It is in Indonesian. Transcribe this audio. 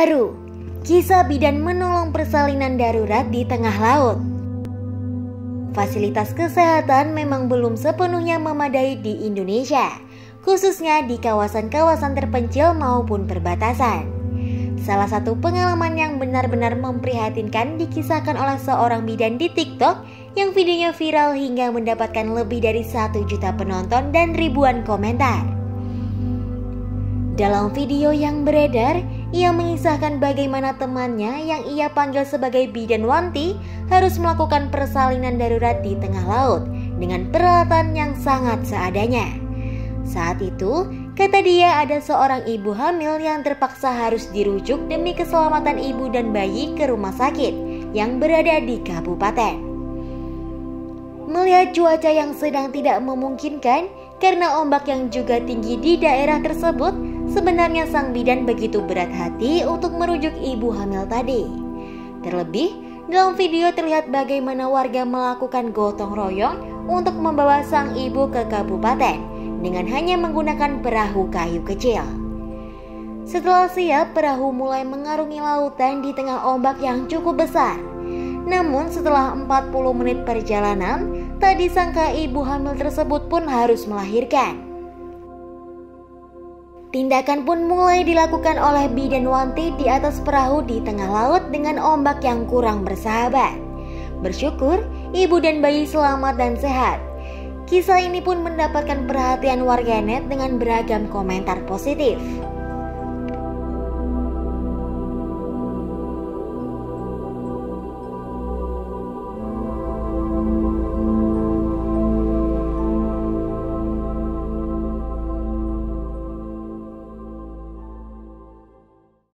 baru. Kisah bidan menolong persalinan darurat di tengah laut. Fasilitas kesehatan memang belum sepenuhnya memadai di Indonesia, khususnya di kawasan-kawasan terpencil maupun perbatasan. Salah satu pengalaman yang benar-benar memprihatinkan dikisahkan oleh seorang bidan di TikTok yang videonya viral hingga mendapatkan lebih dari 1 juta penonton dan ribuan komentar. Dalam video yang beredar, ia mengisahkan bagaimana temannya yang ia panggil sebagai Bidan Wanti harus melakukan persalinan darurat di tengah laut dengan peralatan yang sangat seadanya. Saat itu, kata dia, ada seorang ibu hamil yang terpaksa harus dirujuk demi keselamatan ibu dan bayi ke rumah sakit yang berada di kabupaten. Melihat cuaca yang sedang tidak memungkinkan karena ombak yang juga tinggi di daerah tersebut, sebenarnya sang bidan begitu berat hati untuk merujuk ibu hamil tadi. Terlebih, dalam video terlihat bagaimana warga melakukan gotong royong untuk membawa sang ibu ke kabupaten dengan hanya menggunakan perahu kayu kecil. Setelah siap, perahu mulai mengarungi lautan di tengah ombak yang cukup besar. Namun setelah 40 menit perjalanan, tak disangka ibu hamil tersebut pun harus melahirkan. Tindakan pun mulai dilakukan oleh Bidan Wanti di atas perahu di tengah laut dengan ombak yang kurang bersahabat. Bersyukur, ibu dan bayi selamat dan sehat. Kisah ini pun mendapatkan perhatian warganet dengan beragam komentar positif.